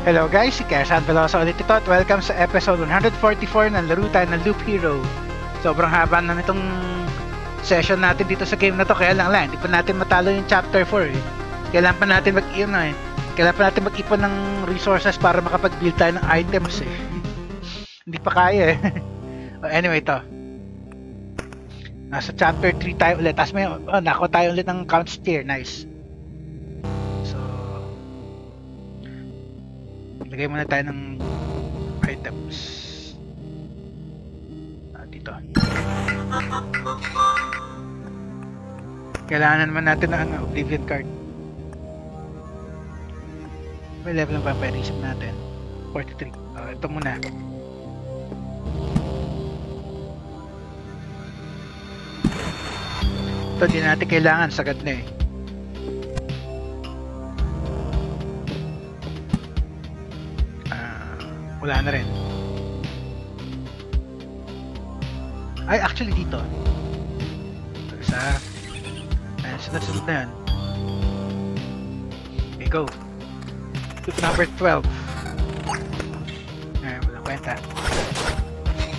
Hello guys, si Kersan Velosa ulit ito at welcome sa episode 144 ng Laro Tayo ng Loop Hero. Sobrang haba na nitong session natin dito sa game na to, kaya lang, hindi pa natin matalo yung chapter 4 eh. Kailangan pa natin mag-ipon ng resources para makapag-build tayo ng items eh. Hindi pa kaya eh. Anyway to, nasa chapter 3 tayo ulit. Tapos may, nakuha tayo ulit ng count steer, nice. Lagay muna tayo ng items dito. Kailangan naman natin ng Oblivion card. May level ng vampirism natin 43, ito muna. Ito din natin kailangan, sagat na eh. Wala na rin. Ay, actually dito. Isa. Ayan, sunod-sunod na yan. Okay, go. Loop number 12. Ayan, walang kwenta.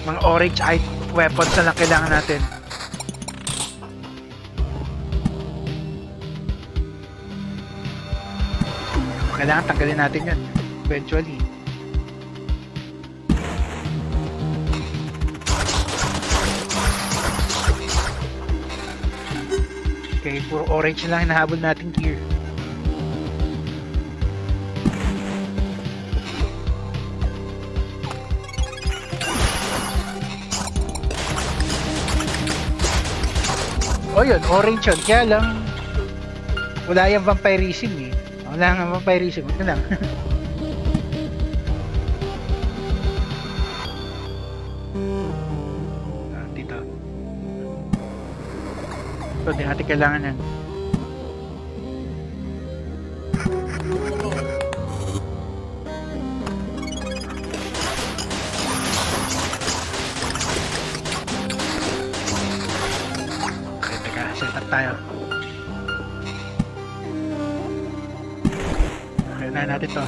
Mga orange weapons na lang kailangan natin. Kailangan tanggalin natin yan. Eventually. Okay, puro orange lang hinahabol natin gear. Oh yun, orange yun. Kaya lang, wala yung vampirism eh. Wala nga vampirism. Ito lang. So, di natin kailangan yan. Okay, teka, set up tayo. Okay, unahin natin to.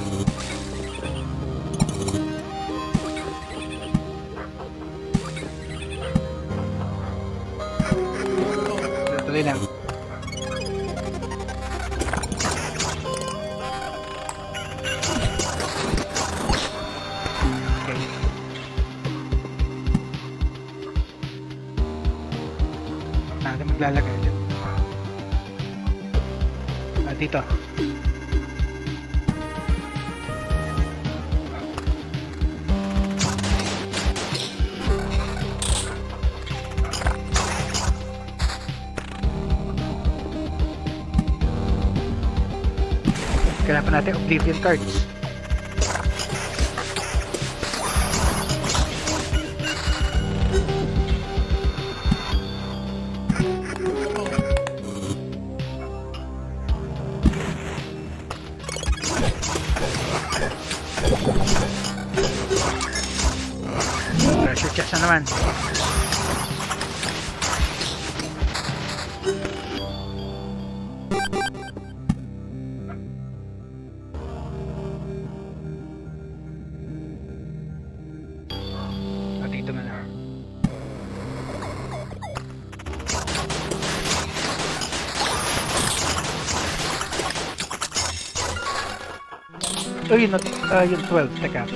Lang. Okay. Natin maglalagay dyan. At dito. Kailangan pa natin Oblivion cards. Pressure chest na naman. Oh, yun 12, teka.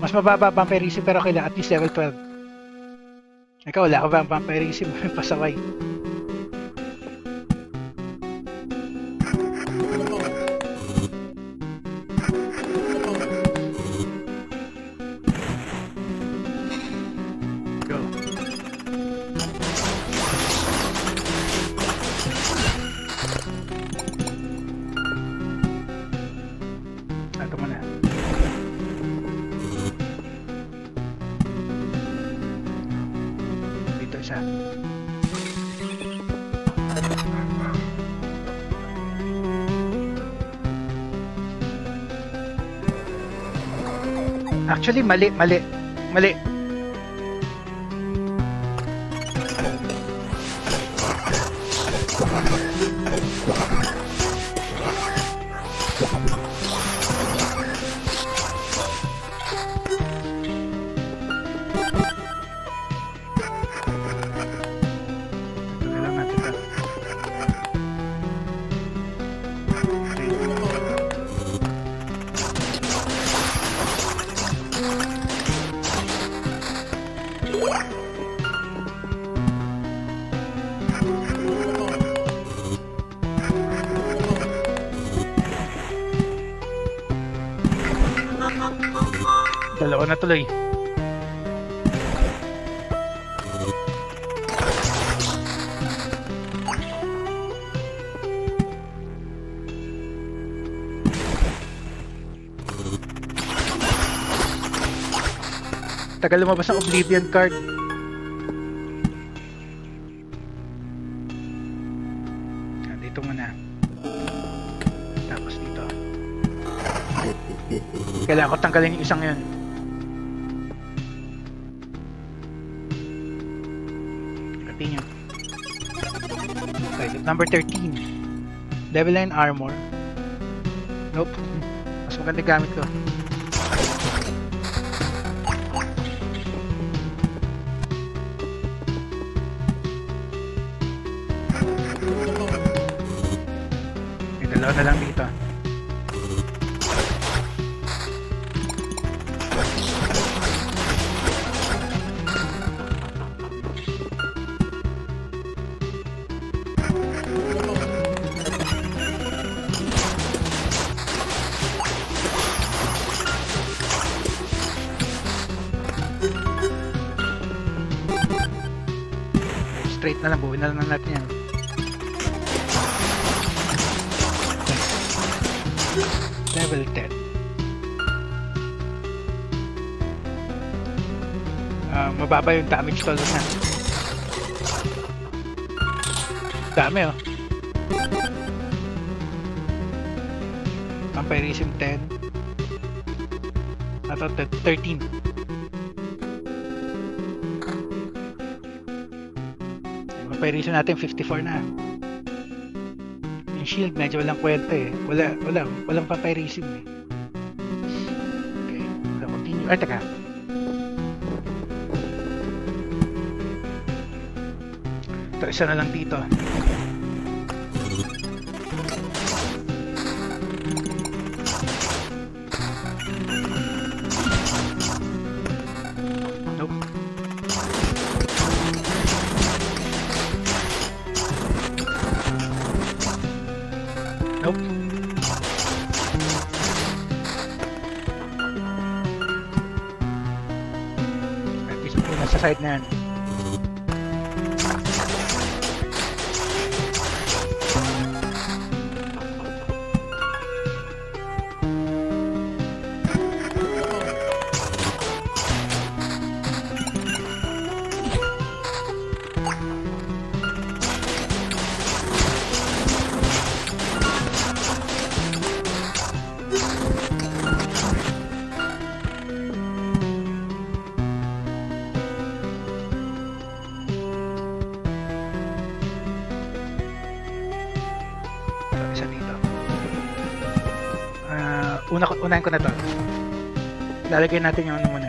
Mas mababa vampirism pero kailangan at least level 12. Ikaw, wala ka ba ang vampirism? Pasaway. Actually, mali. Dalawa na tuloy. Tagal lumabas ang Oblivion card. Dito muna. Tapos dito. Kailangan ko tanggalin yung isang yun. Continue. Okay, number 13. Level 9 armor. Nope. Mas maganda gamit ko. Dalawa na lang dito. Straight na lang, buuin na lang natin yan. Level 10. Mababa yung damage ko sa saan. Dami oh. Vampirism 10. Ato 13. Vampirism natin 54 na. Shield medyo walang kwenta eh. Walang papairisip eh. Okay, so continue. Ay, taka. Ito, isa na lang dito. Side na yan. Unahin ko na to. Lalagay natin yung ano muna.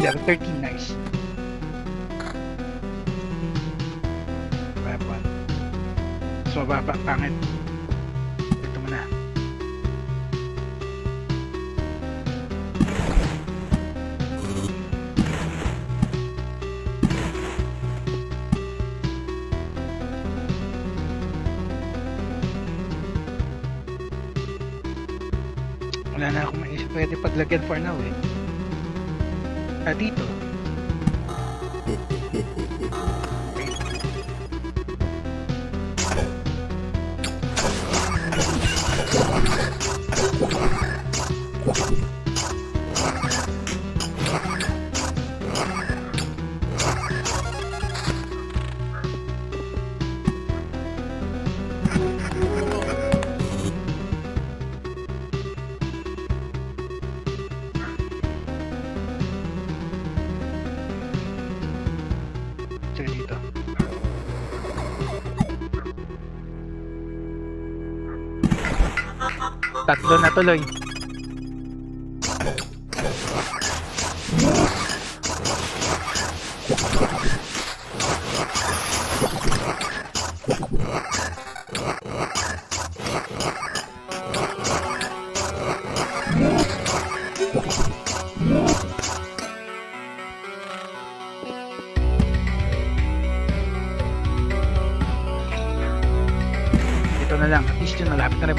Level 13, nice. Weapon. So, baba, pangit. Ito muna. Wala na akong maisip. Pwede paglagyan for now eh. Dito. Tatlo na tuloy.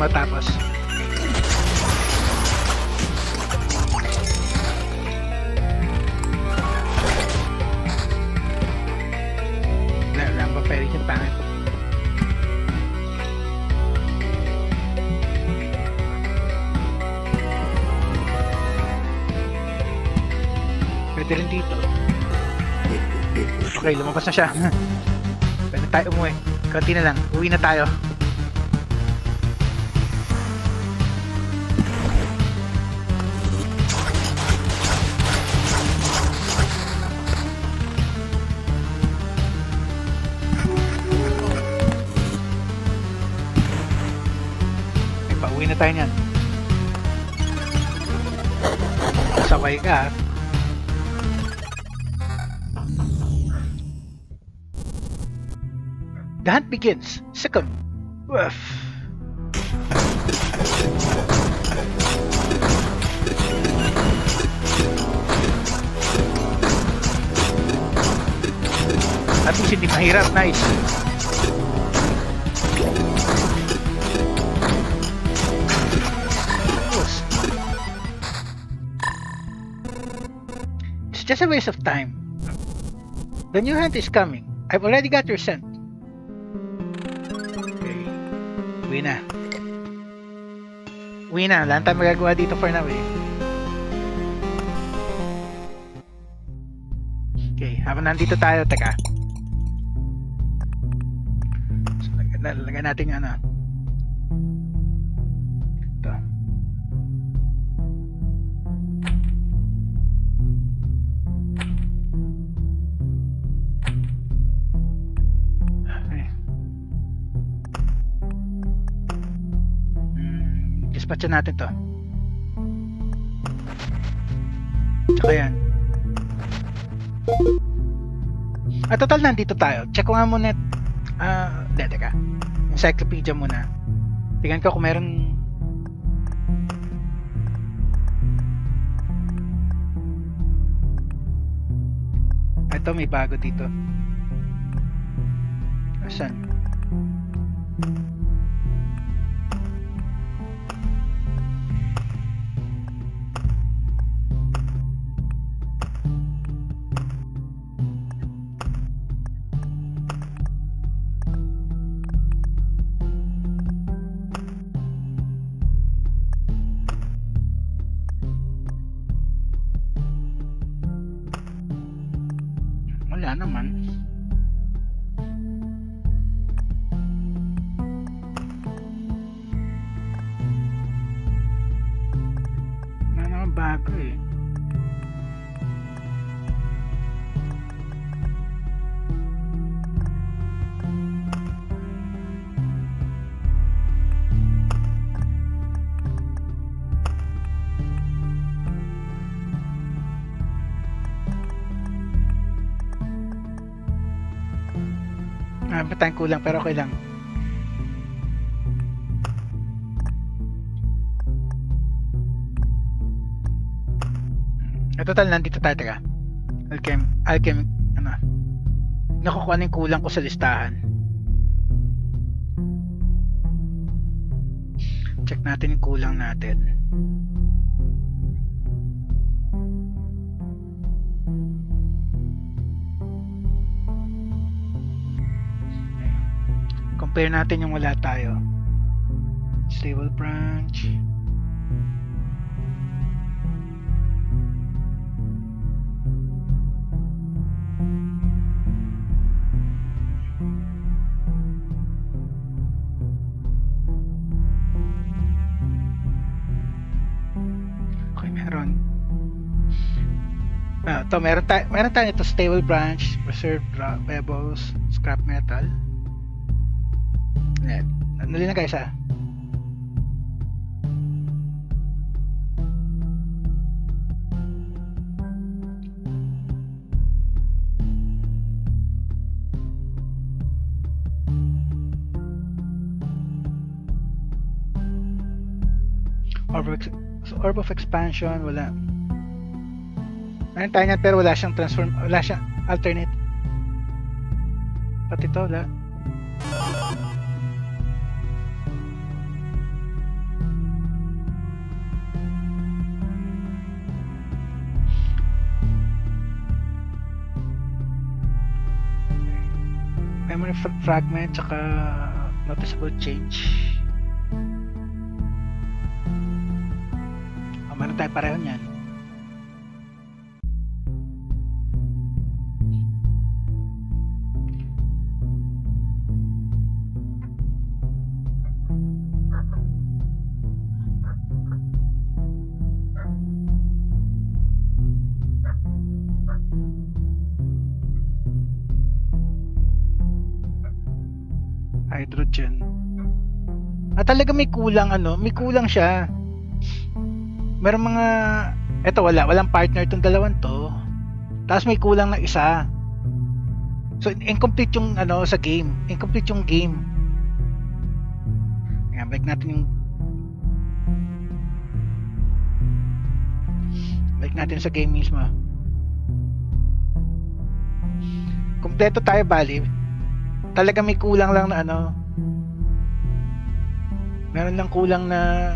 Matapos. Lang papel yung pangit. Pwede rin dito. Okay, lumabas na siya. Pwede tayo umuwi. Kunti na lang. Uwi na tayo. Tayo niyan. Sabay ka. The hunt begins. Second. Uff. At least hindi mahirap. Nice. Just a waste of time. The new hunt is coming. I've already got your scent. Okay. Uwi na. Uwi na. Wala tayong magagawa dito for now eh. Okay. Habang nandito tayo. Teka. So, lagyan natin yung ano. Dispatch natin to. Tsaka yan. At total nandito tayo. Check ko nga muna. Teka. Encyclopedia muna. Tingnan ko kung meron. Ito may bago dito. Asan? Tayong kulang pero okay lang. At total nandito tayo. Teka. Alchem ano. Nakukuha na yung kulang ko sa listahan. Check natin yung kulang natin. Compare natin yung wala tayo. Stable branch. Okay, meron. Ito, meron tayo ito. Stable branch, preserved pebbles, scrap metal. Nalina kayo sa orb of expansion, wala. Meron tayo niyan pero wala siyang transform, wala siyang alternate. Pati ito, wala. Memory fragment tsaka noticeable change. O, meron tayo pareho niyan. Hydrogen. At talaga may kulang ano, may kulang siya. Merong mga eto wala, walang partner tong dalawang to. Tapos may kulang na isa. So incomplete yung ano sa game, incomplete yung game. Kaya balik natin yung balik natin sa game mismo. Kompleto tayo bali. Talaga may kulang lang na ano. Meron lang kulang na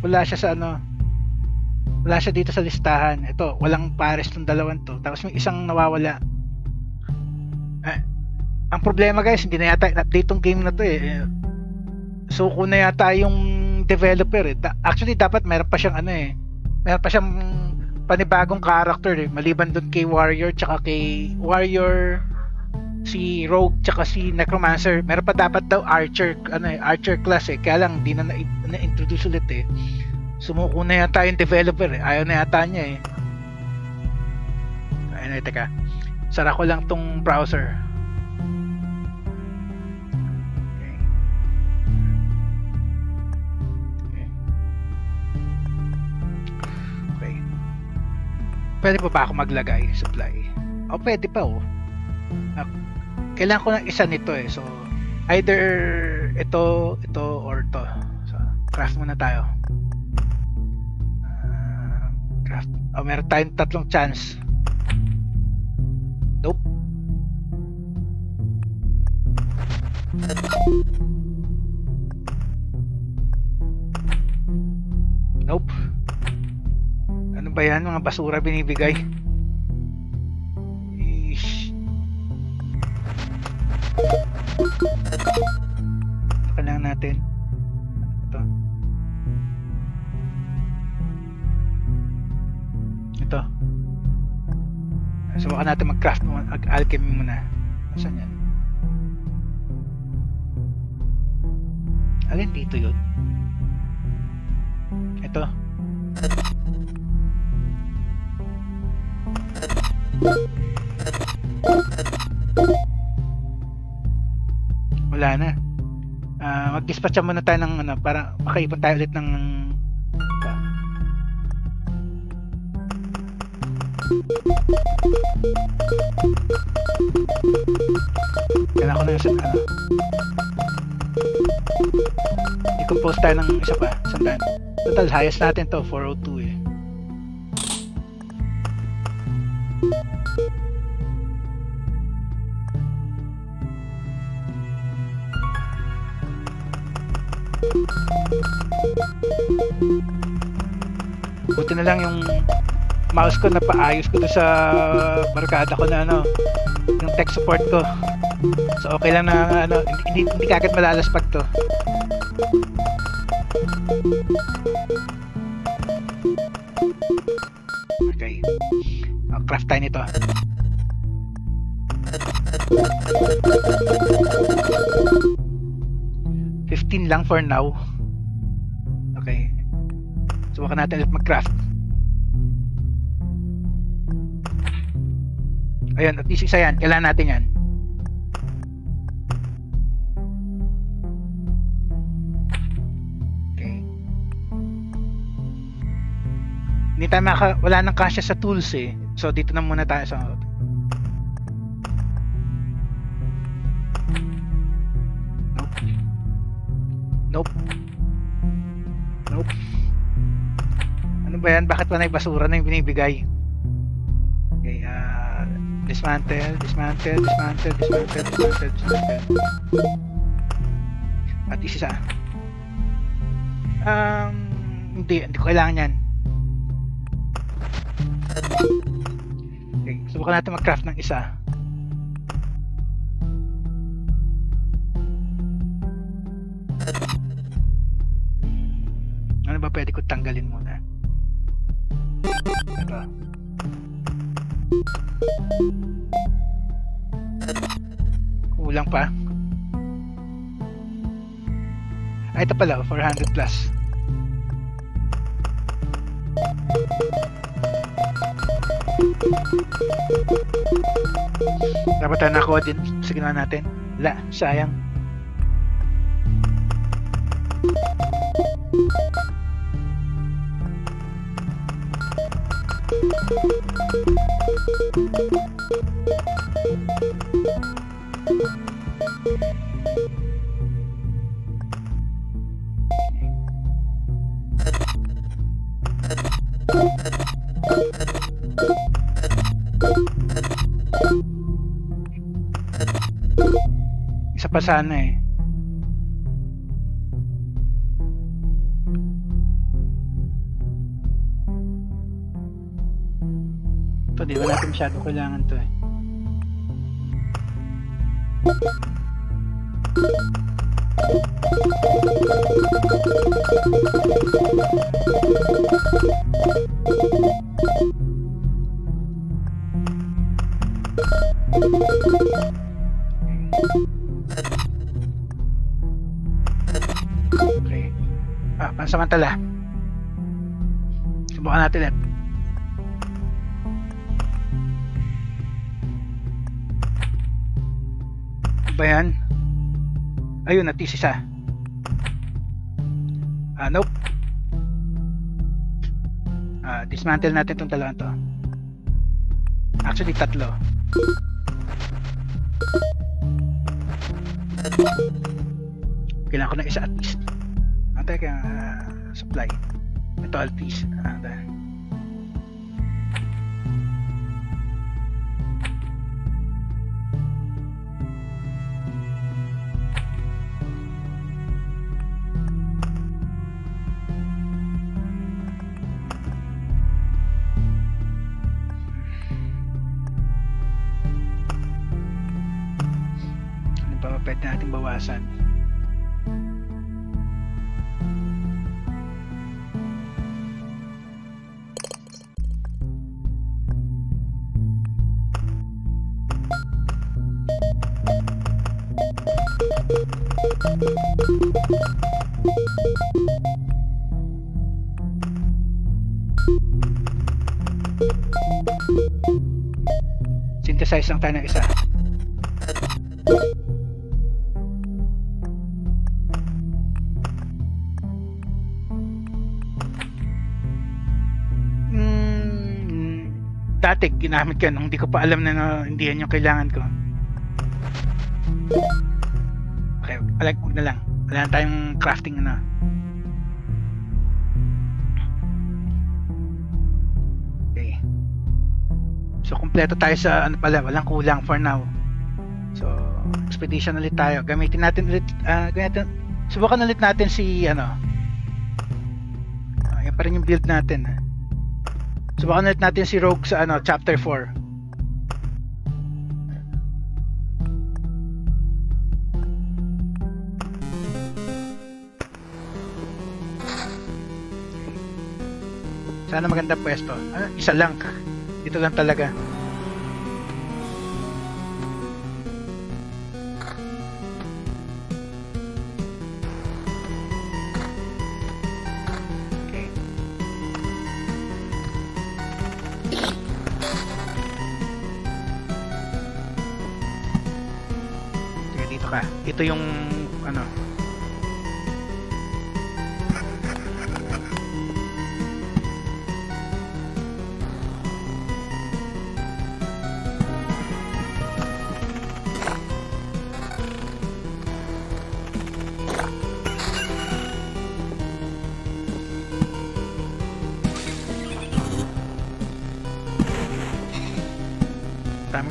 wala siya sa ano. Wala siya dito sa listahan. Ito, walang pares ng dalawang to. Tapos may isang nawawala. Ang problema guys, hindi na yata update tong game na to eh. So kuno na yata yung developer eh. Actually dapat meron pa siyang ano eh. Meron pa siyang panibagong character eh. Maliban doon kay Warrior tsaka kay Warrior si Rogue tsaka si Necromancer, meron pa dapat daw Archer, ano eh, Archer class eh, kaya lang di na na-introduce ulit eh. Sumuko na yata yung developer eh, ayaw na yata niya eh. Ayun na, teka, sara ko lang tong browser. Okay. Okay. Pwede pa ba ako maglagay supply? O pwede pa oh. Kailangan ko ng isa nito eh. So either ito, ito or to. So craft muna tayo. Craft. Oh, meron tayong tatlong chance. Nope. Nope. Ano ba yan? Mga basura binibigay. Kailangan natin ito, ito. So baka natin mag-craft, mag-alchemy muna. Saan yan? Alin dito yun? Ito. Wala na. Mag-dispatch muna tayo ng ano, para makaipon tayo ulit ng kailangan ko na yung set, ano. I-compose tayo ng isa pa sometime. Total highest natin to 402 eh. Buti na lang yung mouse ko na paayos ko doon sa barkada ko na ano, yung tech support ko. So okay lang na ano, hindi kagad malalas pag to. Okay. Craft tayo nito. Lang for now. Okay. Subukan natin ulit mag-craft. Ayun, at least isa yan. Kailangan natin yan. Okay. Hindi tayo wala nang kasya sa tools eh. So, dito na muna tayo sa nope. Ano ba yan? Bakit pa na basura na yung binibigay? Okay, dismantle. At isa. Hindi ko kailangan yan. Okay, subukan natin mag-craft ng isa. Ano ba pwede ko tanggalin muna? Ito. Kulang pa. Ay, ito pala, 400 plus. Dapat tayo nakuha din sa ginawa natin. Wala, sayang. Isa pa sana eh. Ito, di ba natin masyado kailangan to eh. Okay. Pansamantala. Subukan natin ito. Ba yan? Ayun, natis isa. Nope. Dismantle natin itong dalawang to. Actually, tatlo. Kailangan ko ng isa at least. Antay kaya supply. Ito at least. Pwede natin bawasan. Synthesize lang tayo ng isa. Dati ginamit ko nung hindi ko pa alam na hindi yan yung kailangan ko. Okay, huwag na lang. Wala na tayong crafting na. Okay. So, kumpleto tayo sa ano pala. Walang kulang for now. So, expedition ulit tayo. Gamitin natin ulit. Subukan ulit natin si ano. Yan pa rin yung build natin. Subukan ulit natin si Rogue sa ano, chapter 4. Sana maganda pwesto. Isa lang. Dito lang talaga. Ito yung ano.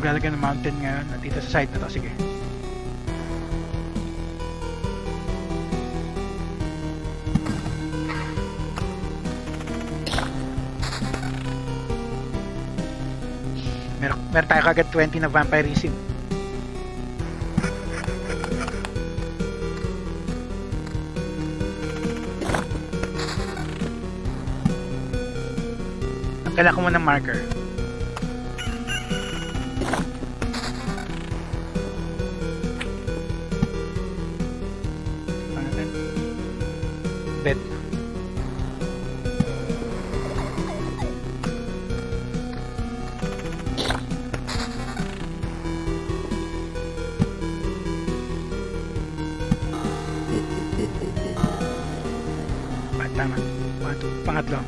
maglalagay ng mountain ngayon dito sa side na to. Sige. Meron tayo kagad 20 na vampirism. Kailangan ko muna ng marker. Bed. Ah, tama. Pangatlo.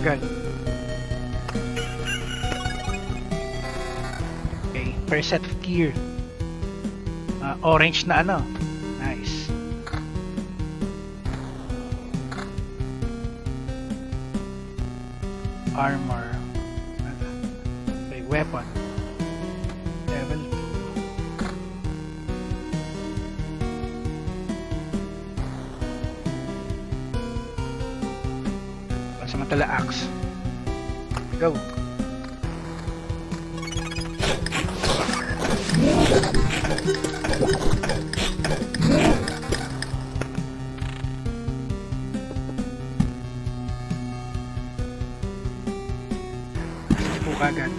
Agad. Okay, first set of gear. Orange na ano. Nice. Armor. Okay, weapon. Level 2. Pasamantala axe. Go. Bukagan.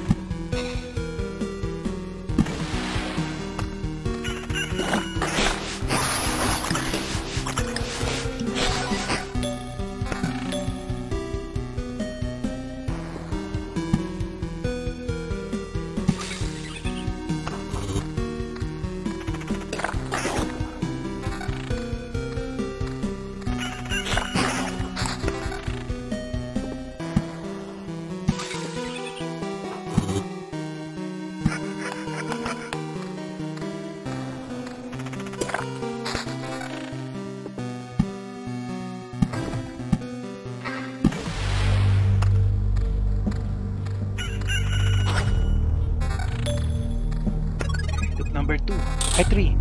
Number 3.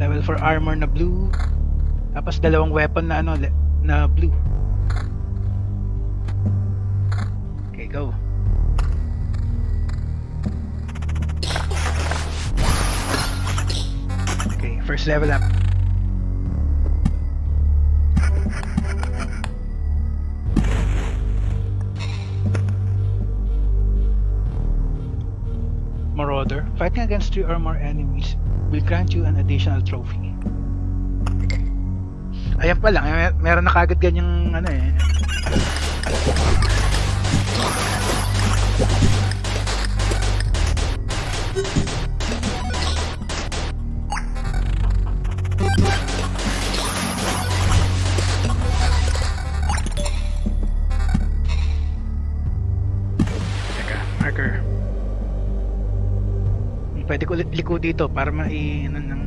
Level 4 armor na blue. Tapos dalawang weapon na ano na blue. Okay, go. Okay, first level up. Marauder, fighting against 3 or more enemies will grant you an additional trophy. Ayan pa lang, meron na kagad ganyang ano eh. Pwede ko liko dito para ma-inan ng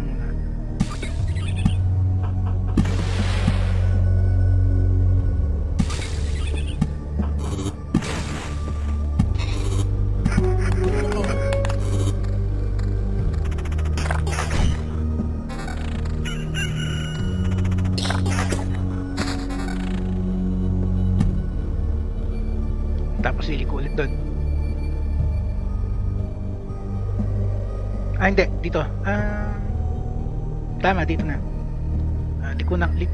tapos iliko ulit doon. Ah, hindi. Dito. Tama, dito na. Liko na kagad.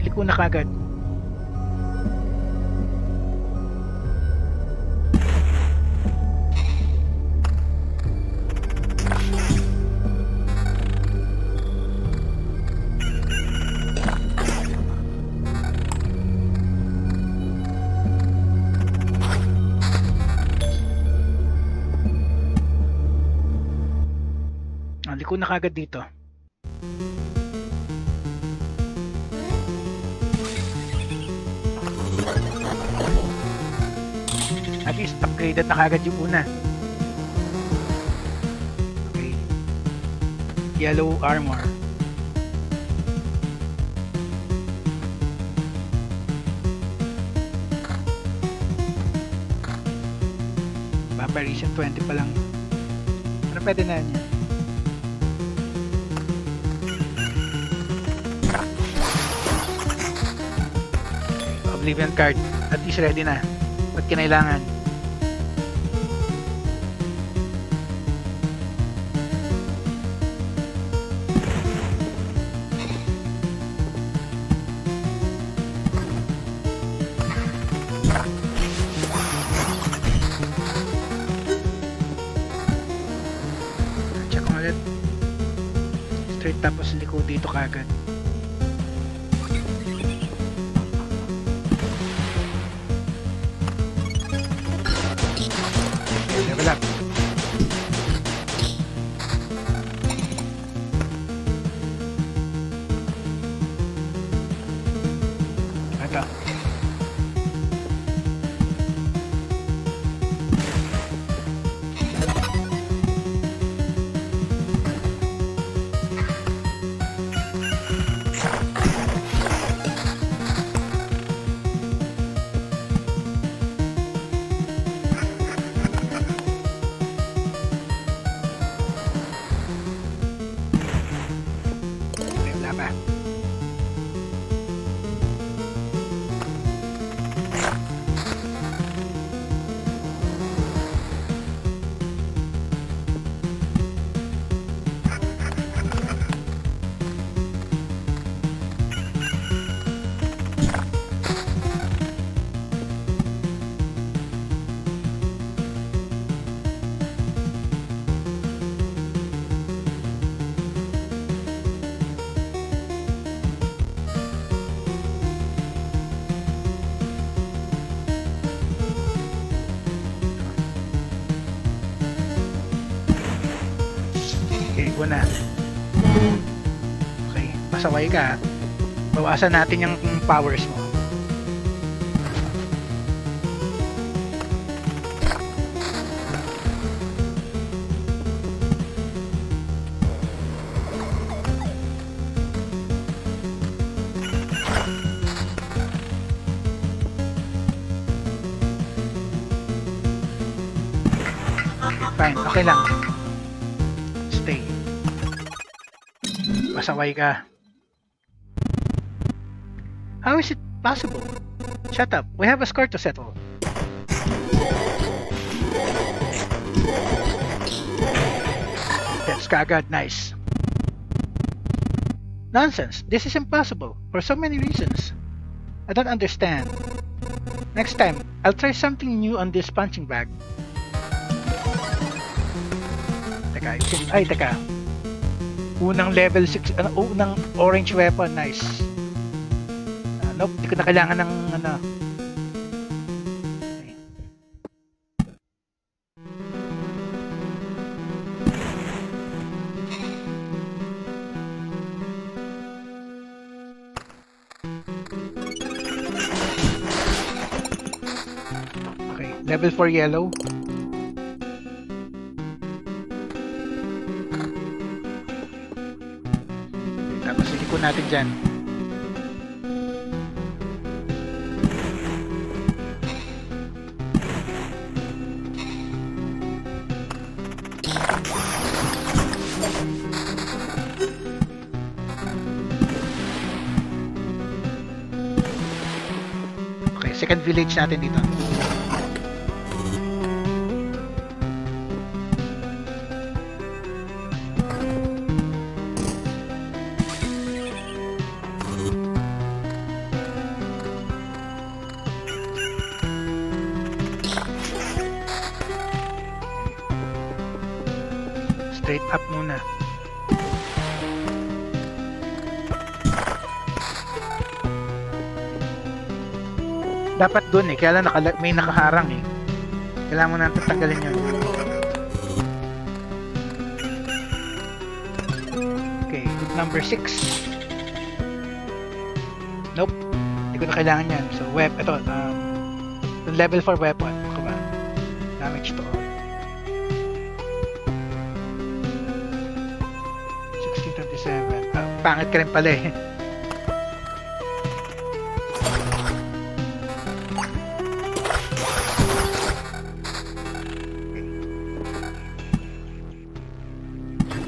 Liko na kagad dito. At least upgraded na kagad yung una. yellow armor. Vampirism 20 pa lang. Pero pwede na yan. Oblivion card. At least ready na. Ba't kinailangan? Check ko ulit. Straight tapos liko dito kagad. Na. Okay, pasaway ka. Bawasan natin yung powers mo. Fine, okay lang. Stay. Pasaway ka. How is it possible? Shut up. We have a score to settle. That's kagad. Nice. Nonsense. This is impossible. For so many reasons. I don't understand. Next time, I'll try something new on this punching bag. Teka. Ay, teka. Unang level 6, unang orange weapon, nice. Nope, hindi ko na kailangan ng ano. Okay. Okay, level 4 yellow. Natin dyan. Okay, second village natin dito. Up muna. Dapat dun eh, kaya lang may nakaharang eh. Kailangan mo na tatanggalin yun. Okay, number 6. Nope, hindi ko na kailangan yan. So, ito, level 4 weapon. Ako ba? Damage to all. 27. Pangit ka rin pala eh.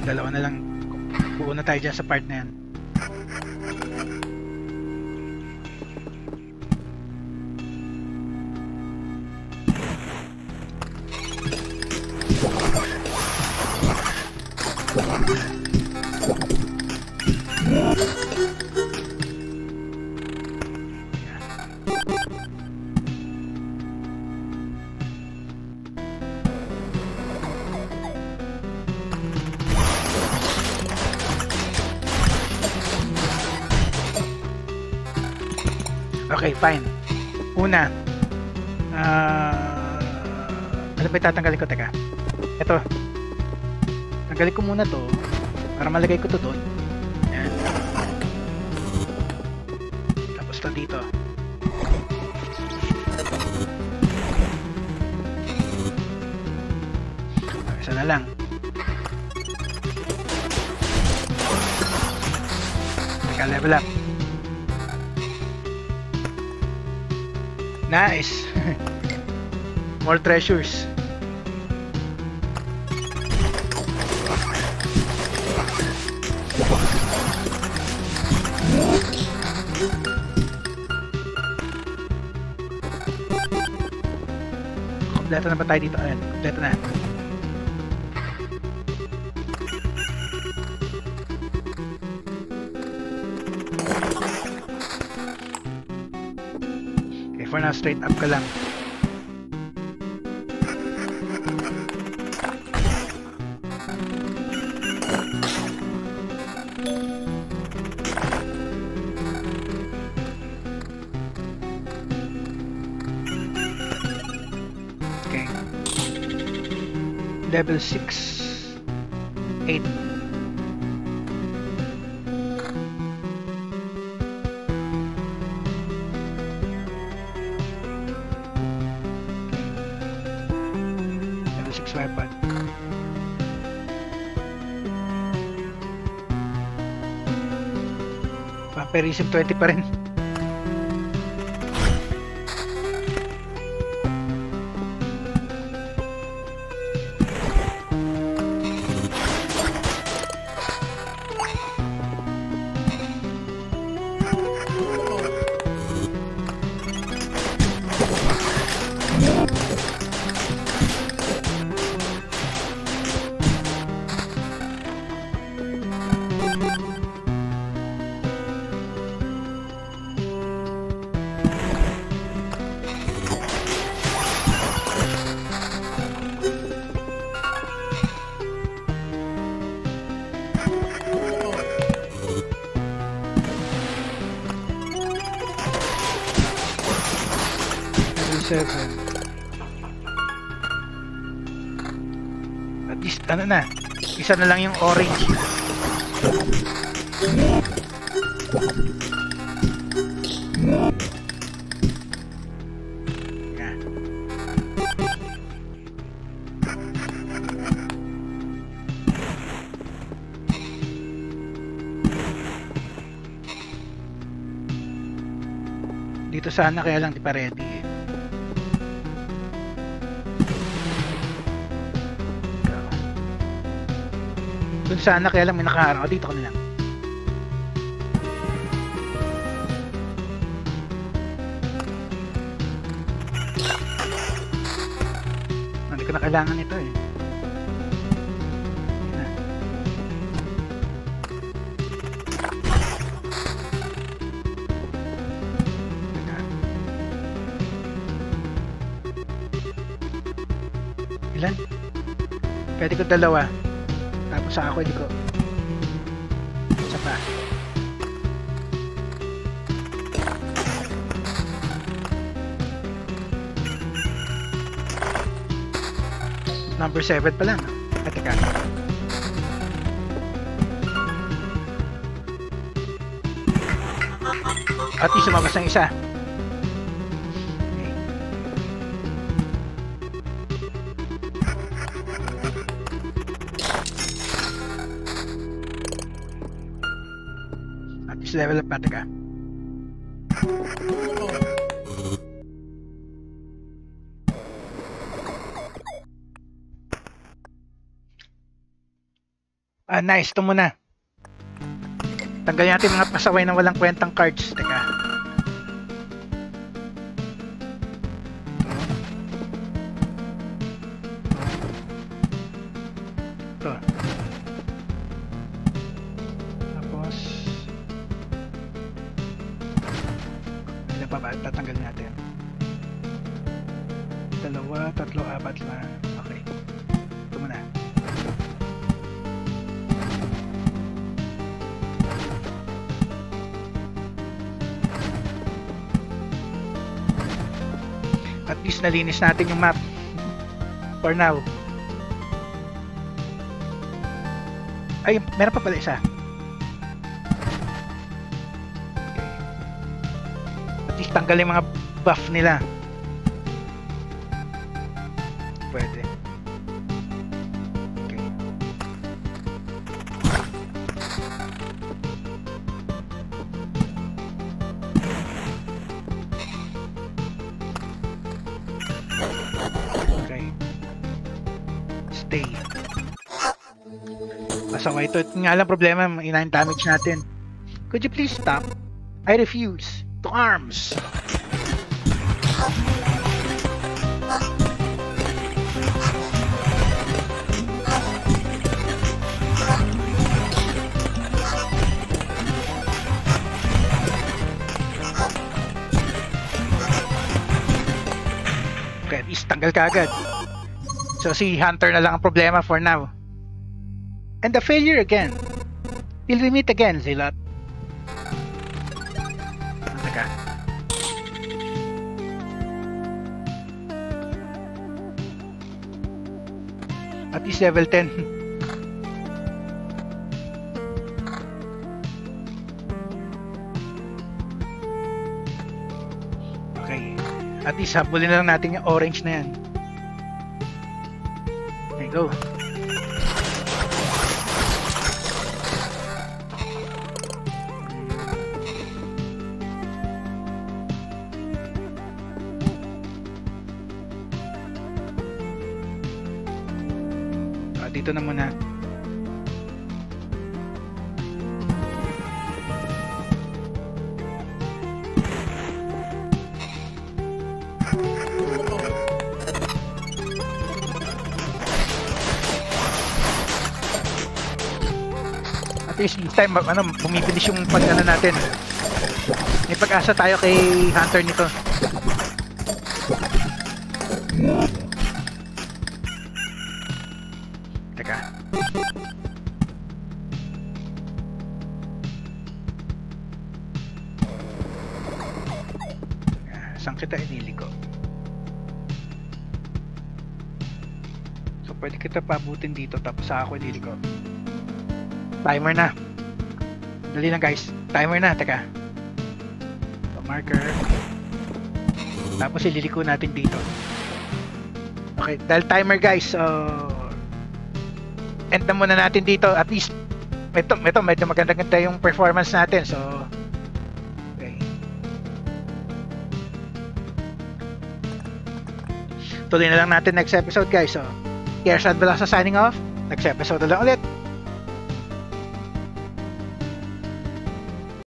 Dalawa na lang. Buo na tayo dyan sa part na yan. Okay, fine. Una, alam ba itatanggalin ko? Teka, ito. Tanggalin ko muna to para malagay ko to doon. Ayan. Tapos to dito. Isa na lang. Teka, level up. Nice. More treasures. Kompleto na ba tayo dito? Ayan, kompleto na. For now, straight up ka lang. Okay. Level 6. 8. Paperisip 20 pa rin. At least ano na, isa na lang yung orange. Yeah. Dito sana kaya lang di pa ready. Dun sana kaya lang may nakaharang. O dito ko na lang. Hindi ko na kailangan ito eh. Ilan? Pwede ko dalawa. Tapos ako hindi ko isa pa. Number 7 pa lang. At teka, at isumabas ng isa. Just level up natin ka. Ah, nice. Ito muna. Tanggalin natin mga pasaway ng walang kwentang cards. Teka. Ito. Tapos ano pa ba? Tatanggalin natin. Dalawa, tatlo, apat lang. Okay. Ito muna. At least nalinis natin yung map for now. Ay, meron pa pala isa. Okay. At least tanggal yung mga buff nila. Pwede. Okay. Stay. Masama ito. Ito nga lang problema. 9 damage natin. Could you please stop? I refuse. To arms. Okay, at least tanggal ka agad. So si Hunter na lang ang problema for now. And the failure again. Will we meet again, Zilot? Teka. At least level 10. Okay. At least habulin na lang natin yung orange na yan. Go. Dito na muna. This time, ano, bumibilis yung pag-ano natin. May pag-asa tayo kay Hunter nito. Teka. Saan kita iniligo? So, pwede kita pabutin dito tapos ako iniligo. Timer na. Dali lang guys. Timer na. Teka. So, marker. Tapos ililiko natin dito. Okay. Dahil timer guys. So, end na muna natin dito. At least, ito maganda-ganda yung performance natin. So, okay. Tuloy na lang natin next episode guys. So, Kershad Velasco signing off. Next episode na lang ulit.